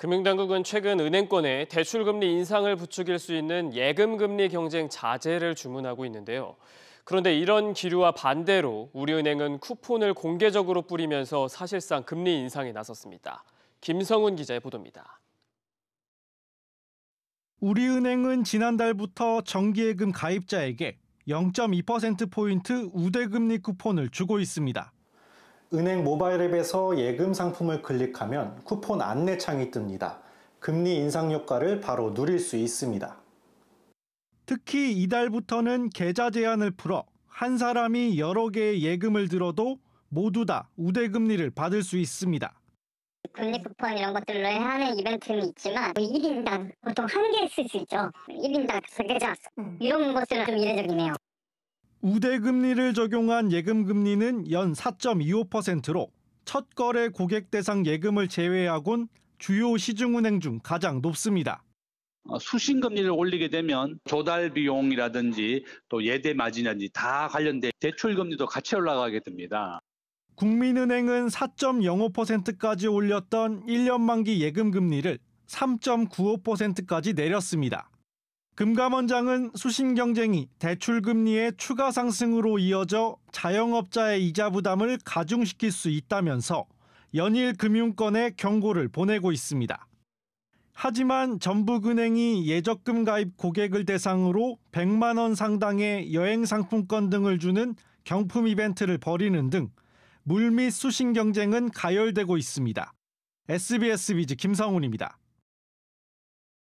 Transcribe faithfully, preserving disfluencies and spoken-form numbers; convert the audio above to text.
금융당국은 최근 은행권에 대출금리 인상을 부추길 수 있는 예금금리 경쟁 자제를 주문하고 있는데요. 그런데 이런 기류와 반대로 우리은행은 쿠폰을 공개적으로 뿌리면서 사실상 금리 인상에 나섰습니다. 김성훈 기자의 보도입니다. 우리은행은 지난달부터 정기예금 가입자에게 영 점 이 퍼센트 포인트 우대금리 쿠폰을 주고 있습니다. 은행 모바일 앱에서 예금 상품을 클릭하면 쿠폰 안내창이 뜹니다. 금리 인상 효과를 바로 누릴 수 있습니다. 특히 이달부터는 계좌 제한을 풀어 한 사람이 여러 개의 예금을 들어도 모두 다 우대금리를 받을 수 있습니다. 금리 쿠폰 이런 것들로 하는 이벤트는 있지만 일 인당 보통 한 개 쓸 수 있죠. 일 인당 계좌 이런 것들은 좀 이례적이네요. 우대금리를 적용한 예금금리는 연 사 점 이오 퍼센트로 첫 거래 고객 대상 예금을 제외하곤 주요 시중은행 중 가장 높습니다. 수신금리를 올리게 되면 조달 비용이라든지 또 예대 마진이라든지 다 관련된 대출금리도 같이 올라가게 됩니다. 국민은행은 사 점 영오 퍼센트까지 올렸던 일 년 만기 예금금리를 삼 점 구오 퍼센트까지 내렸습니다. 금감원장은 수신 경쟁이 대출금리의 추가 상승으로 이어져 자영업자의 이자 부담을 가중시킬 수 있다면서 연일 금융권에 경고를 보내고 있습니다. 하지만 전북은행이 예적금 가입 고객을 대상으로 백만 원 상당의 여행 상품권 등을 주는 경품 이벤트를 벌이는 등 물밑 수신 경쟁은 가열되고 있습니다. 에스비에스 비즈 김성훈입니다.